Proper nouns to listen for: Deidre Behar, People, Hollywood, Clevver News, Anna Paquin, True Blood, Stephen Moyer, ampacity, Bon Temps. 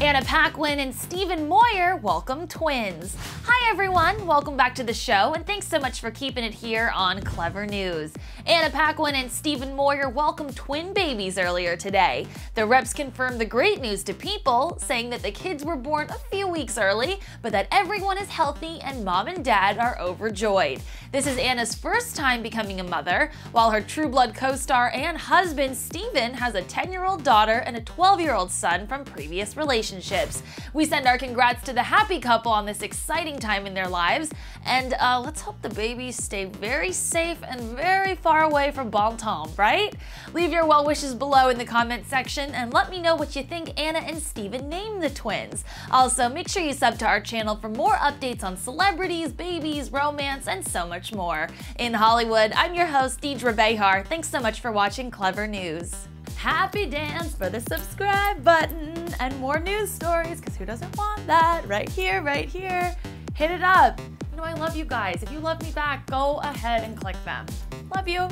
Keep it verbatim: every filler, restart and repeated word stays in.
Anna Paquin and Stephen Moyer welcome twins. Hi everyone, welcome back to the show and thanks so much for keeping it here on Clevver News. Anna Paquin and Stephen Moyer welcomed twin babies earlier today. The reps confirmed the great news to People, saying that the kids were born a few weeks early, but that everyone is healthy and mom and dad are overjoyed. This is Anna's first time becoming a mother, while her True Blood co-star and husband Stephen has a ten-year-old daughter and a twelve-year-old son from previous relationships. We send our congrats to the happy couple on this exciting time in their lives, and uh, let's hope the babies stay very safe and very far away from Bon Temps, right? Leave your well wishes below in the comment section and let me know what you think Anna and Stephen named the twins. Also, make sure you sub to our channel for more updates on celebrities, babies, romance, and so much more. In Hollywood, I'm your host, Deidre Behar. Thanks so much for watching Clevver News. Happy dance for the subscribe button and more news stories, because who doesn't want that? Right here, right here. Hit it up. You know, I love you guys. If you love me back, go ahead and click them. Love you.